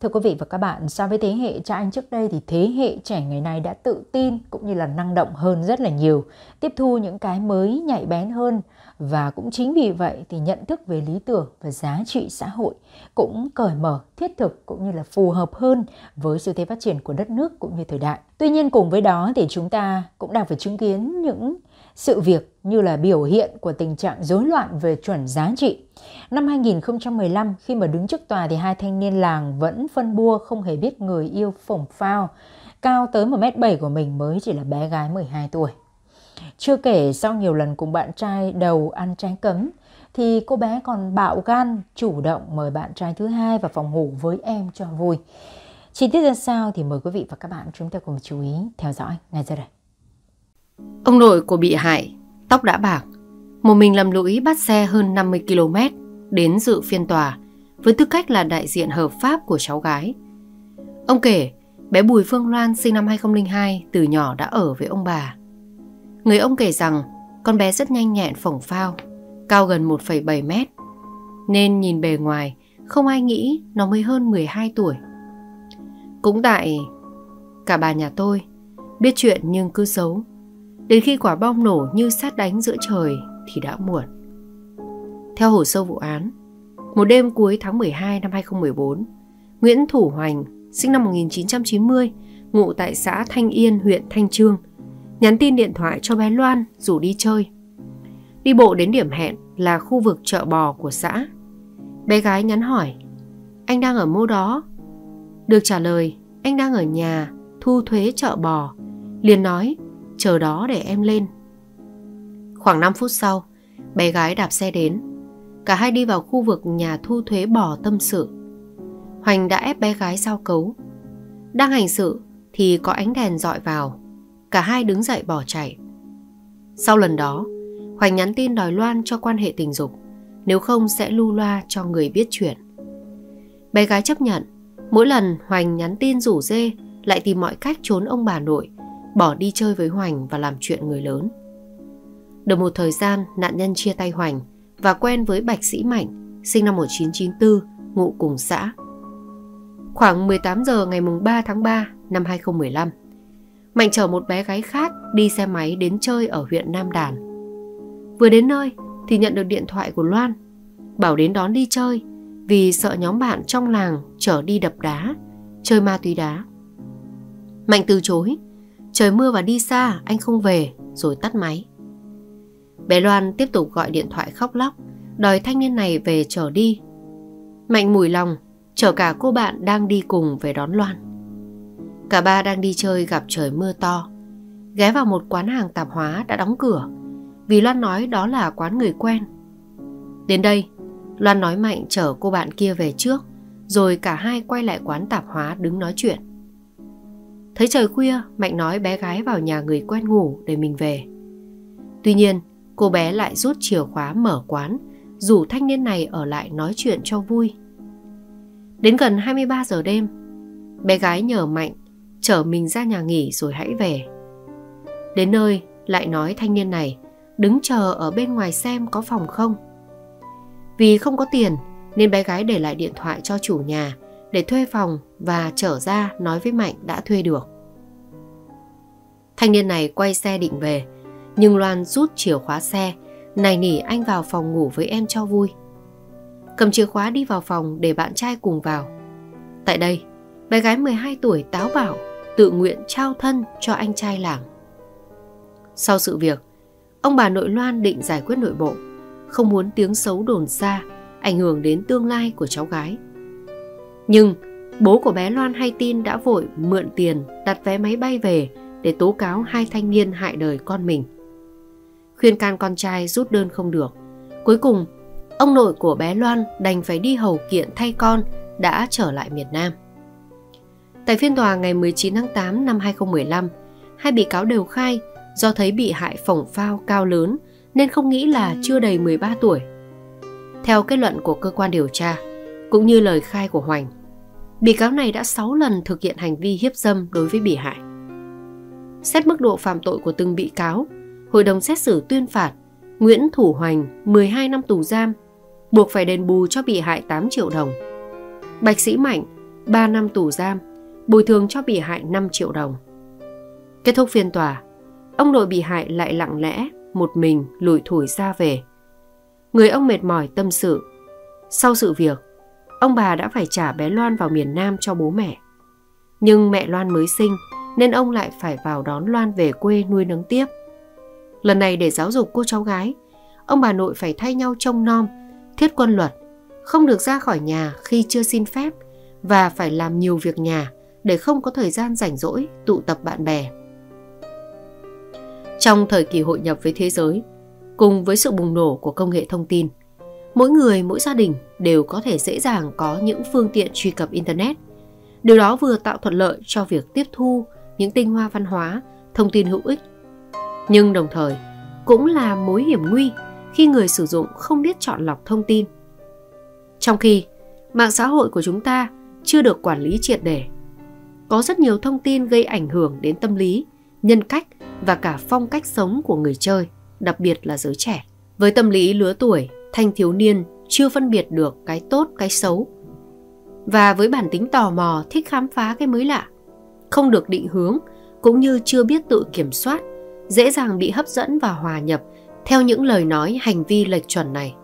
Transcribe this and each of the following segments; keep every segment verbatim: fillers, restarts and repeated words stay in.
Thưa quý vị và các bạn, so với thế hệ cha anh trước đây thì thế hệ trẻ ngày nay đã tự tin cũng như là năng động hơn rất là nhiều, tiếp thu những cái mới nhạy bén hơn, và cũng chính vì vậy thì nhận thức về lý tưởng và giá trị xã hội cũng cởi mở, thiết thực cũng như là phù hợp hơn với xu thế phát triển của đất nước cũng như thời đại. Tuy nhiên cùng với đó thì chúng ta cũng đang phải chứng kiến những sự việc như là biểu hiện của tình trạng rối loạn về chuẩn giá trị. Năm hai nghìn không trăm mười lăm, khi mà đứng trước tòa thì hai thanh niên làng vẫn phân bua không hề biết người yêu phổng phao cao tới một mét bảy của mình mới chỉ là bé gái mười hai tuổi. Chưa kể sau nhiều lần cùng bạn trai đầu ăn trái cấm thì cô bé còn bạo gan chủ động mời bạn trai thứ hai vào phòng ngủ với em cho vui. Chi tiết ra sao thì mời quý vị và các bạn chúng ta cùng chú ý theo dõi ngay giờ đây. Ông nội của bị hại, tóc đã bạc, một mình lầm lũi bắt xe hơn năm mươi ki lô mét đến dự phiên tòa với tư cách là đại diện hợp pháp của cháu gái. Ông kể bé Bùi Phương Loan sinh năm hai nghìn không trăm linh hai từ nhỏ đã ở với ông bà. Người ông kể rằng con bé rất nhanh nhẹn phổng phao, cao gần một phẩy bảy mét, nên nhìn bề ngoài không ai nghĩ nó mới hơn mười hai tuổi. Cũng tại cả bà nhà tôi, biết chuyện nhưng cứ giấu. Đến khi quả bom nổ như sét đánh giữa trời thì đã muộn. Theo hồ sơ vụ án, một đêm cuối tháng mười hai năm hai nghìn không trăm mười bốn, Nguyễn Thủ Hoành, sinh năm một nghìn chín trăm chín mươi, ngụ tại xã Thanh Yên, huyện Thanh Chương, nhắn tin điện thoại cho bé Loan rủ đi chơi. Đi bộ đến điểm hẹn là khu vực chợ bò của xã. Bé gái nhắn hỏi, anh đang ở mô đó. Được trả lời, anh đang ở nhà, thu thuế chợ bò. Liền nói, chờ đó để em lên. Khoảng năm phút sau, bé gái đạp xe đến. Cả hai đi vào khu vực nhà thu thuế bò tâm sự. Hoành đã ép bé gái giao cấu. Đang hành sự thì có ánh đèn dọi vào. Cả hai đứng dậy bỏ chạy. Sau lần đó, Hoành nhắn tin đòi Loan cho quan hệ tình dục, nếu không sẽ lu loa cho người biết chuyện. Bé gái chấp nhận. Mỗi lần Hoành nhắn tin rủ dê, lại tìm mọi cách trốn ông bà nội, bỏ đi chơi với Hoành và làm chuyện người lớn. Được một thời gian, nạn nhân chia tay Hoành và quen với Bạch Sĩ Mạnh, sinh năm một nghìn chín trăm chín mươi tư, ngụ cùng xã. Khoảng mười tám giờ ngày ba tháng ba năm hai nghìn không trăm mười lăm, Mạnh chở một bé gái khác đi xe máy đến chơi ở huyện Nam Đàn. Vừa đến nơi thì nhận được điện thoại của Loan, bảo đến đón đi chơi vì sợ nhóm bạn trong làng chở đi đập đá, chơi ma túy đá. Mạnh từ chối, trời mưa và đi xa, anh không về, rồi tắt máy. Bé Loan tiếp tục gọi điện thoại khóc lóc, đòi thanh niên này về chở đi. Mạnh mùi lòng, chở cả cô bạn đang đi cùng về đón Loan. Cả ba đang đi chơi gặp trời mưa to, ghé vào một quán hàng tạp hóa đã đóng cửa, vì Loan nói đó là quán người quen. Đến đây, Loan nói Mạnh chở cô bạn kia về trước, rồi cả hai quay lại quán tạp hóa đứng nói chuyện. Thấy trời khuya, Mạnh nói bé gái vào nhà người quen ngủ để mình về. Tuy nhiên, cô bé lại rút chìa khóa mở quán, rủ thanh niên này ở lại nói chuyện cho vui. Đến gần hai mươi ba giờ đêm, bé gái nhờ Mạnh chở mình ra nhà nghỉ rồi hãy về. Đến nơi, lại nói thanh niên này đứng chờ ở bên ngoài xem có phòng không. Vì không có tiền nên bé gái để lại điện thoại cho chủ nhà để thuê phòng và trở ra nói với Mạnh đã thuê được. Thanh niên này quay xe định về, nhưng Loan rút chìa khóa xe, nài nỉ anh vào phòng ngủ với em cho vui. Cầm chìa khóa đi vào phòng để bạn trai cùng vào. Tại đây, bé gái mười hai tuổi táo bạo, tự nguyện trao thân cho anh trai làm. Sau sự việc, ông bà nội Loan định giải quyết nội bộ, không muốn tiếng xấu đồn xa, ảnh hưởng đến tương lai của cháu gái. Nhưng bố của bé Loan hay tin đã vội mượn tiền đặt vé máy bay về để tố cáo hai thanh niên hại đời con mình. Khuyên can con trai rút đơn không được. Cuối cùng, ông nội của bé Loan đành phải đi hầu kiện thay con đã trở lại miền Nam. Tại phiên tòa ngày mười chín tháng tám năm hai nghìn không trăm mười lăm, hai bị cáo đều khai do thấy bị hại phổng phao cao lớn nên không nghĩ là chưa đầy mười ba tuổi. Theo kết luận của cơ quan điều tra, cũng như lời khai của Hoành, bị cáo này đã sáu lần thực hiện hành vi hiếp dâm đối với bị hại. Xét mức độ phạm tội của từng bị cáo, hội đồng xét xử tuyên phạt Nguyễn Thủ Hoành mười hai năm tù giam, buộc phải đền bù cho bị hại tám triệu đồng. Bạch Sĩ Mạnh ba năm tù giam, bồi thường cho bị hại năm triệu đồng. Kết thúc phiên tòa, ông nội bị hại lại lặng lẽ, một mình lủi thủi ra về. Người ông mệt mỏi tâm sự. Sau sự việc, ông bà đã phải trả bé Loan vào miền Nam cho bố mẹ. Nhưng mẹ Loan mới sinh nên ông lại phải vào đón Loan về quê nuôi nấng tiếp. Lần này để giáo dục cô cháu gái, ông bà nội phải thay nhau trông nom, thiết quân luật, không được ra khỏi nhà khi chưa xin phép và phải làm nhiều việc nhà để không có thời gian rảnh rỗi tụ tập bạn bè. Trong thời kỳ hội nhập với thế giới, cùng với sự bùng nổ của công nghệ thông tin, mỗi người, mỗi gia đình đều có thể dễ dàng có những phương tiện truy cập Internet. Điều đó vừa tạo thuận lợi cho việc tiếp thu những tinh hoa văn hóa, thông tin hữu ích, nhưng đồng thời cũng là mối hiểm nguy khi người sử dụng không biết chọn lọc thông tin. Trong khi mạng xã hội của chúng ta chưa được quản lý triệt để, có rất nhiều thông tin gây ảnh hưởng đến tâm lý, nhân cách và cả phong cách sống của người chơi, đặc biệt là giới trẻ. Với tâm lý lứa tuổi thanh thiếu niên chưa phân biệt được cái tốt, cái xấu, và với bản tính tò mò thích khám phá cái mới lạ, không được định hướng cũng như chưa biết tự kiểm soát, dễ dàng bị hấp dẫn và hòa nhập theo những lời nói, hành vi lệch chuẩn này.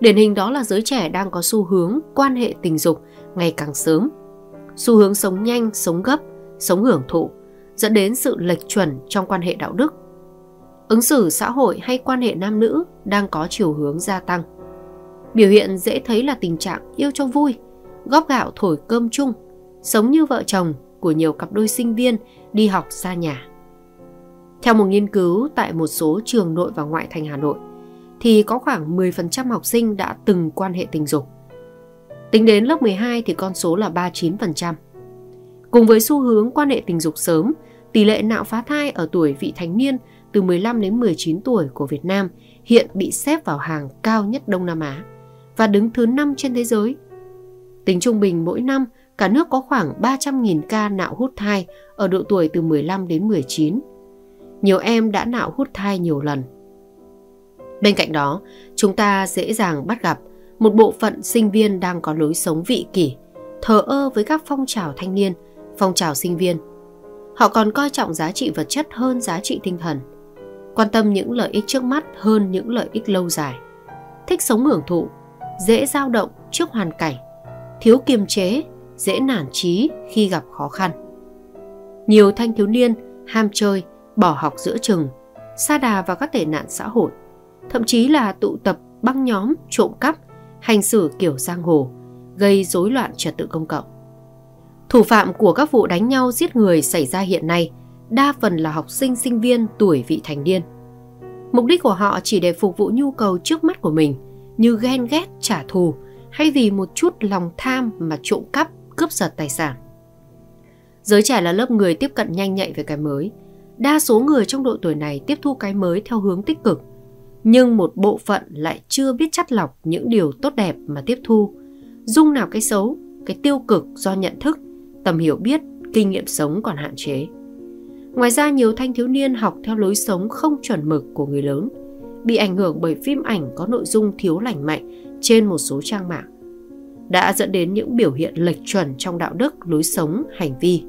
Điển hình đó là giới trẻ đang có xu hướng quan hệ tình dục ngày càng sớm, xu hướng sống nhanh, sống gấp, sống hưởng thụ, dẫn đến sự lệch chuẩn trong quan hệ đạo đức. Ứng xử xã hội hay quan hệ nam nữ đang có chiều hướng gia tăng. Biểu hiện dễ thấy là tình trạng yêu cho vui, góp gạo thổi cơm chung, sống như vợ chồng của nhiều cặp đôi sinh viên đi học xa nhà. Theo một nghiên cứu tại một số trường nội và ngoại thành Hà Nội, thì có khoảng mười phần trăm học sinh đã từng quan hệ tình dục. Tính đến lớp mười hai thì con số là ba mươi chín phần trăm. Cùng với xu hướng quan hệ tình dục sớm, tỷ lệ nạo phá thai ở tuổi vị thành niên từ mười lăm đến mười chín tuổi của Việt Nam hiện bị xếp vào hàng cao nhất Đông Nam Á và đứng thứ năm trên thế giới. Tính trung bình mỗi năm, cả nước có khoảng ba trăm nghìn ca nạo hút thai ở độ tuổi từ mười lăm đến mười chín. Nhiều em đã nạo hút thai nhiều lần. Bên cạnh đó, chúng ta dễ dàng bắt gặp một bộ phận sinh viên đang có lối sống vị kỷ, thờ ơ với các phong trào thanh niên, phong trào sinh viên. Họ còn coi trọng giá trị vật chất hơn giá trị tinh thần, quan tâm những lợi ích trước mắt hơn những lợi ích lâu dài, thích sống hưởng thụ, dễ dao động trước hoàn cảnh, thiếu kiềm chế, dễ nản chí khi gặp khó khăn. Nhiều thanh thiếu niên ham chơi, bỏ học giữa chừng, sa đà vào các tệ nạn xã hội, thậm chí là tụ tập băng nhóm, trộm cắp, hành xử kiểu giang hồ, gây rối loạn trật tự công cộng. Thủ phạm của các vụ đánh nhau, giết người xảy ra hiện nay đa phần là học sinh, sinh viên tuổi vị thành niên. Mục đích của họ chỉ để phục vụ nhu cầu trước mắt của mình như ghen ghét, trả thù, hay vì một chút lòng tham mà trộm cắp, cướp giật tài sản. Giới trẻ là lớp người tiếp cận nhanh nhạy về cái mới. Đa số người trong độ tuổi này tiếp thu cái mới theo hướng tích cực, nhưng một bộ phận lại chưa biết chắt lọc những điều tốt đẹp mà tiếp thu, dung nào cái xấu, cái tiêu cực do nhận thức, tầm hiểu biết, kinh nghiệm sống còn hạn chế. Ngoài ra, nhiều thanh thiếu niên học theo lối sống không chuẩn mực của người lớn, bị ảnh hưởng bởi phim ảnh có nội dung thiếu lành mạnh trên một số trang mạng, đã dẫn đến những biểu hiện lệch chuẩn trong đạo đức, lối sống, hành vi.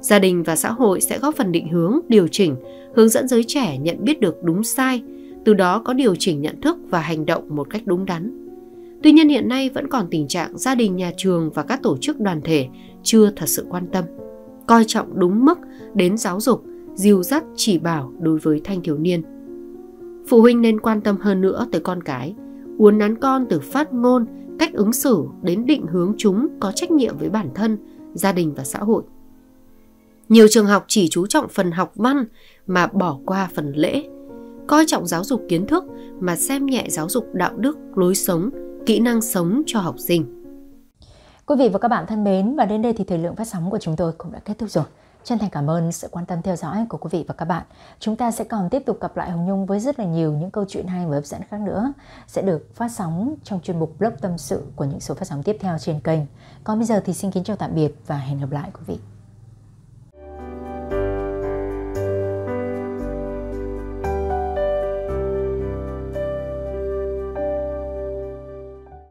Gia đình và xã hội sẽ góp phần định hướng, điều chỉnh, hướng dẫn giới trẻ nhận biết được đúng sai, từ đó có điều chỉnh nhận thức và hành động một cách đúng đắn. Tuy nhiên, hiện nay vẫn còn tình trạng gia đình, nhà trường và các tổ chức đoàn thể chưa thật sự quan tâm, coi trọng đúng mức đến giáo dục, dìu dắt, chỉ bảo đối với thanh thiếu niên. Phụ huynh nên quan tâm hơn nữa tới con cái, uốn nắn con từ phát ngôn, cách ứng xử đến định hướng chúng có trách nhiệm với bản thân, gia đình và xã hội. Nhiều trường học chỉ chú trọng phần học văn mà bỏ qua phần lễ, coi trọng giáo dục kiến thức mà xem nhẹ giáo dục đạo đức, lối sống, kỹ năng sống cho học sinh. Quý vị và các bạn thân mến, và đến đây thì thời lượng phát sóng của chúng tôi cũng đã kết thúc rồi. Chân thành cảm ơn sự quan tâm theo dõi của quý vị và các bạn. Chúng ta sẽ còn tiếp tục gặp lại Hồng Nhung với rất là nhiều những câu chuyện hay và hấp dẫn khác nữa sẽ được phát sóng trong chuyên mục Blog Tâm Sự của những số phát sóng tiếp theo trên kênh. Còn bây giờ thì xin kính chào tạm biệt và hẹn gặp lại quý vị.